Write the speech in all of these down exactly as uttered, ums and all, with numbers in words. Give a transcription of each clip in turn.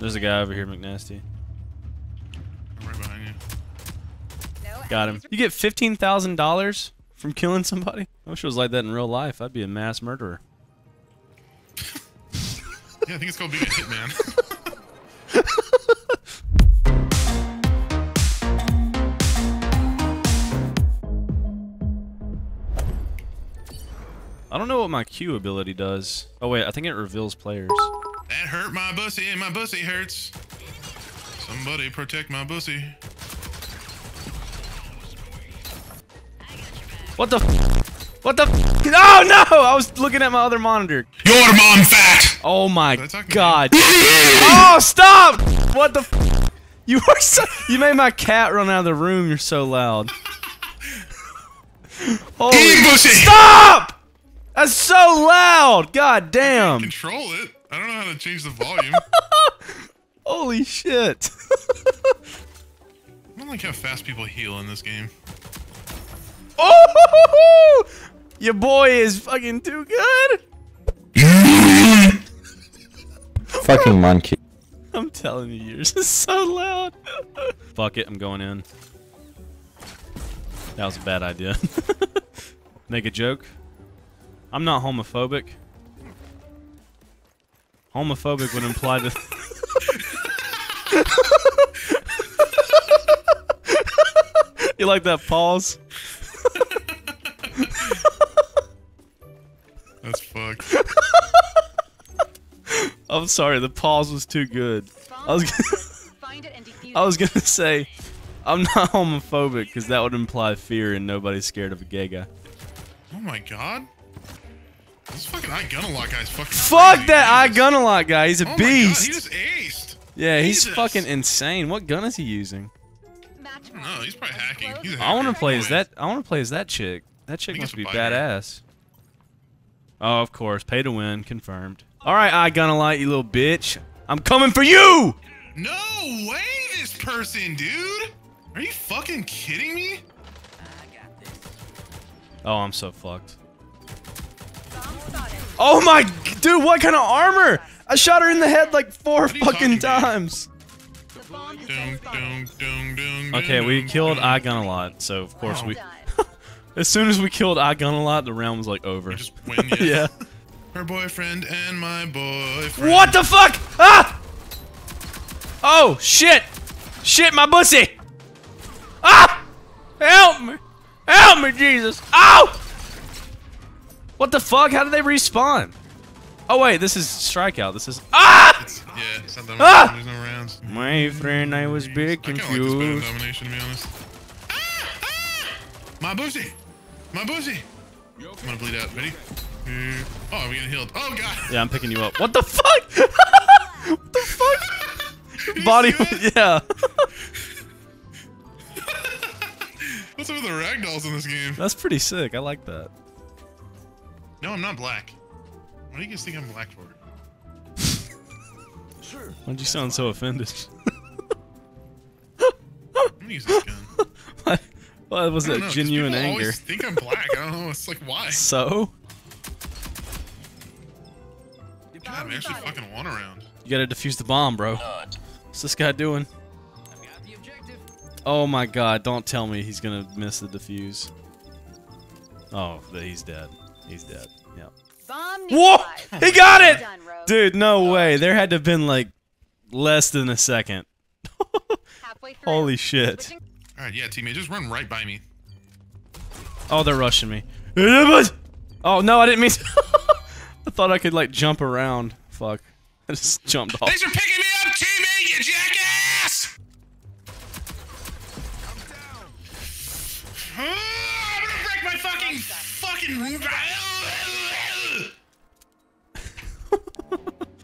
There's a guy over here, McNasty. I'm right behind you. No, got him. You get fifteen thousand dollars from killing somebody? I wish it was like that in real life. I'd be a mass murderer. Yeah, I think it's called being a hitman. I don't know what my Q ability does. Oh wait, I think it reveals players. That hurt my bussy, and my bussy hurts. Somebody protect my bussy. What the f What the f Oh no! I was looking at my other monitor. Your mom fat! Oh my god. Oh stop! What the f You are so You made my cat run out of the room, you're so loud. Holy bussy. Stop! That's so loud! God damn! I can't control it. I don't know how to change the volume. Holy shit! I don't like how fast people heal in this game. Oh! Your boy is fucking too good. Fucking monkey! I'm telling you, yours is so loud. Fuck it, I'm going in. That was a bad idea. Make a joke. I'm not homophobic. Homophobic would imply that. You like that pause? That's fucked. I'm sorry, the pause was too good. I was gonna, I was gonna say, I'm not homophobic because that would imply fear and nobody's scared of a gay guy. Oh my god. This fucking iGunalot guy's fucking Fuck crazy. that iGunalot guy, he's a oh beast! My God, he just aced! Yeah, Jesus. He's fucking insane. What gun is he using? No, he's probably hacking. He's I wanna play as that I wanna play as that chick. That chick must be badass. Guy. Oh of course. Pay to win, confirmed. Alright, iGunalot, you little bitch. I'm coming for you! No way this person, dude! Are you fucking kidding me? I got this. Oh, I'm so fucked. Oh my dude, what kind of armor? I shot her in the head like four fucking times. Okay, we killed iGunalot, so of course we. As soon as we killed iGunalot, the round was like over. Just win, yes. Yeah. Her boyfriend and my boyfriend. What the fuck? Ah! Oh shit! Shit, my pussy! Ah! Help me! Help me, Jesus! Ow! What the fuck? How did they respawn? Oh wait, this is strikeout. This is ah! It's, yeah, it's not domination. Ah! There's no rounds. My friend, I was big confused. I kinda like this better domination, to be honest. Ah! Ah! My boozy, my boozy. I'm gonna bleed out. Ready? Oh, I'm getting healed. Oh god. Yeah, I'm picking you up. What the fuck? What the fuck? Body. Yeah. What's up with the ragdolls in this game? That's pretty sick. I like that. No, I'm not black. Why do you guys think I'm black for? Sure. Why'd you sound so offended? I'm gonna use this gun. What? Well, it was that know, genuine anger. I think I'm black. I don't know. It's like, why? So? God, I'm actually fucking one around. You gotta defuse the bomb, bro. What's this guy doing? I've got the objective. Oh my god, don't tell me he's gonna miss the defuse. Oh, he's dead. He's dead. Yeah. Whoa! He got it! Dude, no way. There had to have been like less than a second. Holy shit. Alright, yeah, teammate, just run right by me. Oh, they're rushing me. Oh, no, I didn't mean to. I thought I could like jump around. Fuck. I just jumped off. Thanks for picking me up, teammate, you jackass! I'm down. I'm gonna break my fucking fucking.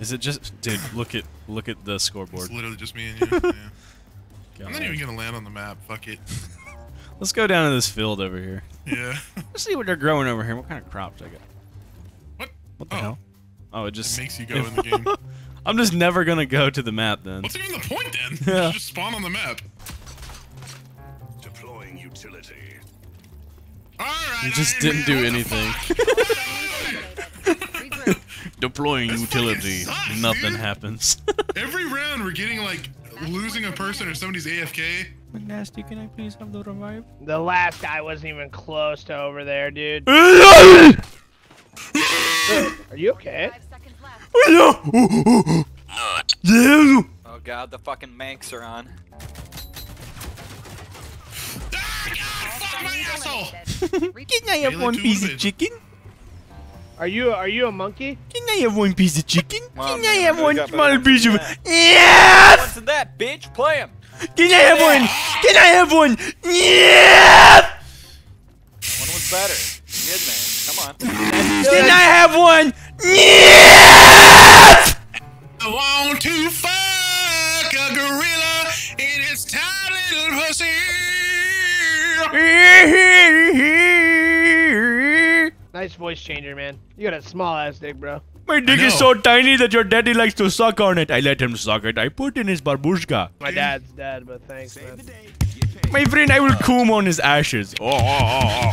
Is it just, dude? Look at look at the scoreboard. It's literally just me and you. Yeah. I'm not even gonna land on the map. Fuck it. Let's go down to this field over here. Yeah. Let's see what they're growing over here. What kind of crops I got? What? What the oh. hell? Oh, it just it makes you go in the game. I'm just never gonna go to the map then. What's even the point then? Yeah. You just spawn on the map. Deploying utility. All right. You just I didn't do anything. Deploying That's utility. Sucks, Nothing dude. happens. Every round we're getting like losing a person or somebody's A F K. McNasty, can I please have the revive? The last guy wasn't even close to over there, dude. Are you okay? No. Oh god, the fucking manks are on. Ah, god, fuck my asshole! Can I have one piece of chicken? Are you are you a monkey? Can I have one piece of chicken? Mom, Can I have one small piece of yes? What's in that, bitch? Play him. Can I have yeah. one? Can I have one? Yeah! One was better. Good man. Come on. Can I have one? Yeah! I want to fuck a gorilla in its tiny little pussy. Nice voice changer, man. You got a small ass dick, bro. My dick is so tiny that your daddy likes to suck on it. I let him suck it. I put in his barbushka. My dad's dead, but thanks, man. My friend, I will coom on his ashes. Oh, oh, oh.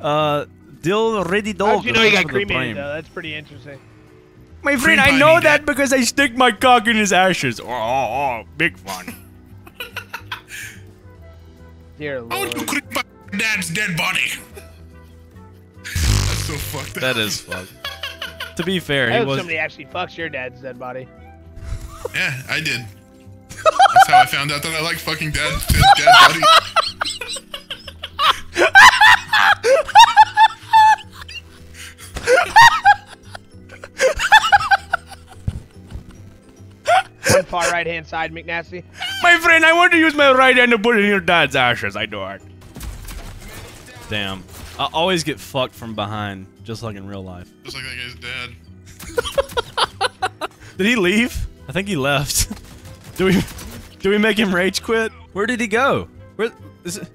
Uh, Dill ready dog. How'd you know you got cremated prime. though? That's pretty interesting. My friend, Cream I know that guy. because I stick my cock in his ashes. Oh, oh, oh big fun. Dear Lord. I want to creep my dad's dead body. That's so fucked up. That is fucked. To be fair, I he hope was... somebody actually fucks your dad's dead body. Yeah, I did. That's how I found out that I like fucking dad's dead, dead body. One far right hand side, McNasty. My friend, I want to use my right hand to put in your dad's ashes. I do it. Damn. I always get fucked from behind, just like in real life. Just like that guy's dad. Did he leave? I think he left. Do we? Do we make him rage quit? Where did he go? Where is it?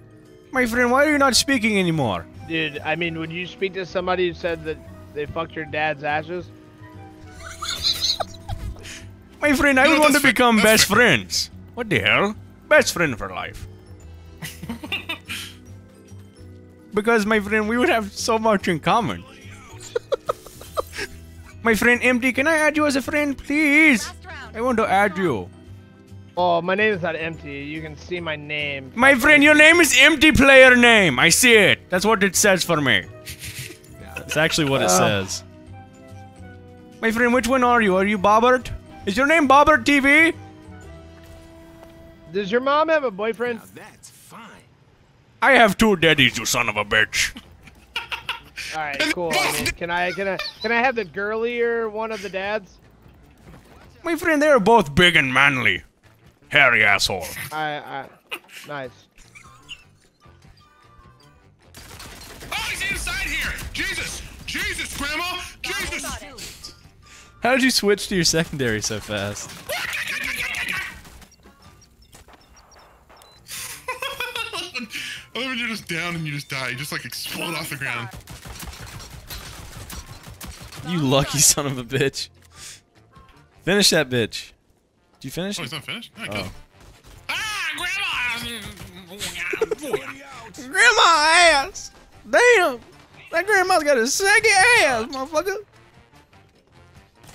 My friend, why are you not speaking anymore? Dude, I mean, would you speak to somebody who said that they fucked your dad's ashes? My friend, I would want to become best friends. What the hell? Best friend for life. Because, my friend, we would have so much in common. My friend, M T, can I add you as a friend, please? I want to add you. Oh, my name is not empty. You can see my name. My friend, your name is empty player name. I see it. That's what it says for me. That's actually what it uh, says. My friend, which one are you? Are you Bobbert? Is your name Bobbert T V? Does your mom have a boyfriend? Now that's fine. I have two daddies, you son of a bitch. All right, cool. I mean, can I can I can I have the girlier one of the dads? My friend, they are both big and manly. Hairy asshole. I, I, nice. Oh, he's inside here! Jesus! Jesus, Grandma! Jesus! How did you switch to your secondary so fast? I love when you're just down and you just die. You just like explode off the ground. You lucky son of a bitch. Finish that bitch. Did you finish? Oh, he's not finished? No, I killed him. Ah, grandma! Grandma ass! Damn! That grandma's got a saggy ass, motherfucker!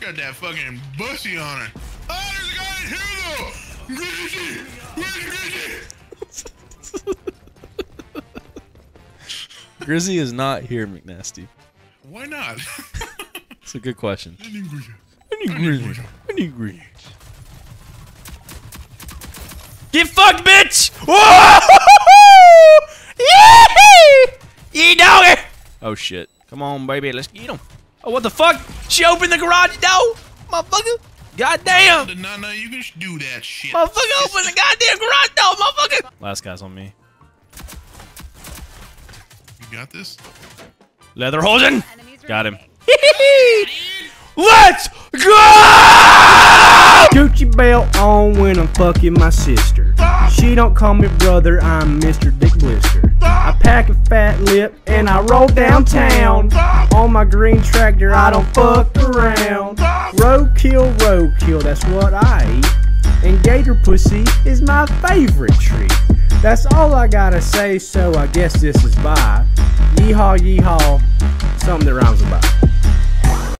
Got that fucking bussy on her. Oh, there's a guy in here, though! Grizzly! Where's Grizzly? Grizzly is not here, McNasty. Why not? That's a good question. I need Grizzly. I need Grizzly. I need Grizzly. Get fucked, bitch! Yee doggy! Oh shit! Come on, baby, let's get him. Oh, what the fuck? She opened the garage door, motherfucker! Goddamn! No, no, no, you can do that shit. Motherfucker, open the goddamn garage door, motherfucker! Last guy's on me. You got this? Leather holding. Got him. Let's go! Gucci belt on when I'm fucking my sister. She don't call me brother, I'm Mister Dick Blister. I pack a fat lip and I roll downtown. On my green tractor, I don't fuck around. Roadkill, roadkill, that's what I eat. and gator pussy is my favorite treat. That's all I gotta say, so I guess this is bye. Yeehaw, yeehaw, something that rhymes with bye.